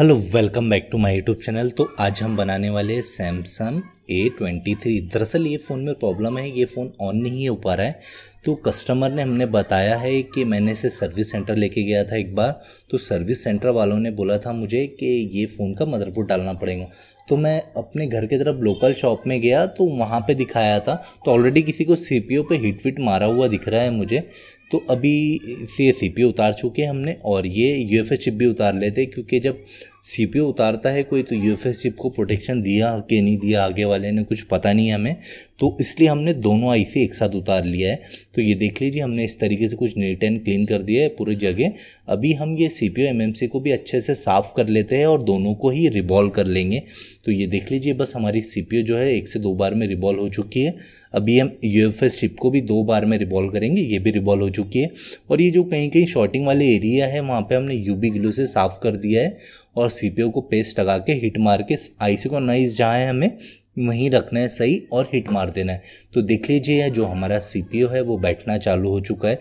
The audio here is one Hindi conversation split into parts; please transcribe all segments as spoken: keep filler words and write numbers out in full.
Hello welcome back to my YouTube channel. तो आज हम बनाने वाले हैं सैमसंग ए ट्वेंटी थ्री। दरअसल ये फ़ोन में प्रॉब्लम है, ये फ़ोन ऑन नहीं हो पा रहा है। तो कस्टमर ने हमने बताया है कि मैंने इसे सर्विस सेंटर लेके गया था एक बार, तो सर्विस सेंटर वालों ने बोला था मुझे कि ये फ़ोन का मदरबोर्ड डालना पड़ेगा। तो मैं अपने घर की तरफ लोकल शॉप में गया तो वहाँ पे दिखाया था, तो ऑलरेडी किसी को सी पी यू पे हीट वीट मारा हुआ दिख रहा है मुझे। तो अभी से सी पी यू उतार चुके हैं हमने, और ये यू एफ एस चिप भी उतार लेते, क्योंकि जब सी पी यू उतारता है कोई तो यू एफ एस चिप को प्रोटेक्शन दिया कि नहीं दिया आगे वाले ने कुछ पता नहीं हमें, तो इसलिए हमने दोनों आई सी एक साथ उतार लिया है। तो ये देख लीजिए हमने इस तरीके से कुछ नीट एंड क्लीन कर दिया है पूरी जगह। अभी हम ये C P U M M C को भी अच्छे से साफ़ कर लेते हैं और दोनों को ही रिबॉल्व कर लेंगे। तो ये देख लीजिए बस हमारी सी पी यू जो है एक से दो बार में रिबॉल्व हो चुकी है। अभी हम यू एफ एस चिप को भी दो बार में रिबॉल्व करेंगे, ये भी रिबॉल्व हो चुकी है। और ये जो कहीं कहीं शॉर्टिंग वाले एरिया है वहाँ पे हमने यूबी ग्लू से साफ़ कर दिया है, और सीपीयू को पेस्ट लगा के हिट मार के आईसी को नाइस जहाँ है हमें वहीं रखना है सही, और हिट मार देना है। तो देख लीजिए जो हमारा सीपीयू है वो बैठना चालू हो चुका है।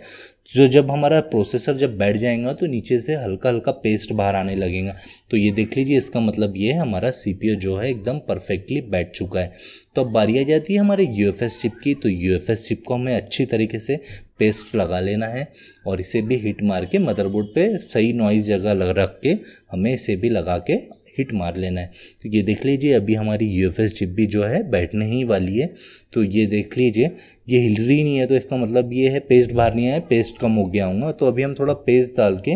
जो जब हमारा प्रोसेसर जब बैठ जाएगा तो नीचे से हल्का हल्का पेस्ट बाहर आने लगेगा। तो ये देख लीजिए इसका मतलब ये है हमारा सीपीयू जो है एकदम परफेक्टली बैठ चुका है। तो अब बारी आ जाती है हमारे यूएफएस चिप की। तो यूएफएस चिप को हमें अच्छी तरीके से पेस्ट लगा लेना है, और इसे भी हिट मार के मदरबोर्ड पे सही नॉइज़ जगह लग रख के हमें इसे भी लगा के हिट मार लेना है। तो ये देख लीजिए अभी हमारी यूएफएस चिप भी जो है बैठने ही वाली है। तो ये देख लीजिए ये हिल रही नहीं है, तो इसका मतलब ये है पेस्ट बाहर नहीं आया, पेस्ट कम हो गया होगा। तो अभी हम थोड़ा पेस्ट डाल के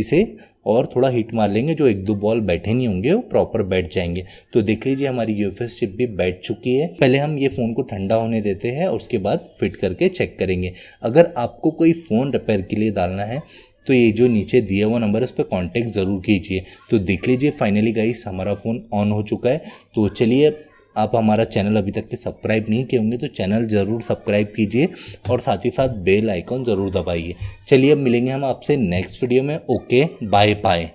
इसे और थोड़ा हिट मार लेंगे, जो एक दो बॉल बैठे नहीं होंगे वो प्रॉपर बैठ जाएंगे। तो देख लीजिए हमारी यूएफएस चिप भी बैठ चुकी है। पहले हम ये फ़ोन को ठंडा होने देते हैं और उसके बाद फिट करके चेक करेंगे। अगर आपको कोई फ़ोन रिपेयर के लिए डालना है तो ये जो नीचे दिया हुआ नंबर है उस पर कॉन्टैक्ट ज़रूर कीजिए। तो देख लीजिए फाइनली गाइस हमारा फ़ोन ऑन हो चुका है। तो चलिए आप हमारा चैनल अभी तक के सब्सक्राइब नहीं किए होंगे तो चैनल ज़रूर सब्सक्राइब कीजिए, और साथ ही साथ बेल आइकॉन ज़रूर दबाइए। चलिए अब मिलेंगे हम आपसे नेक्स्ट वीडियो में। Okay bye bye.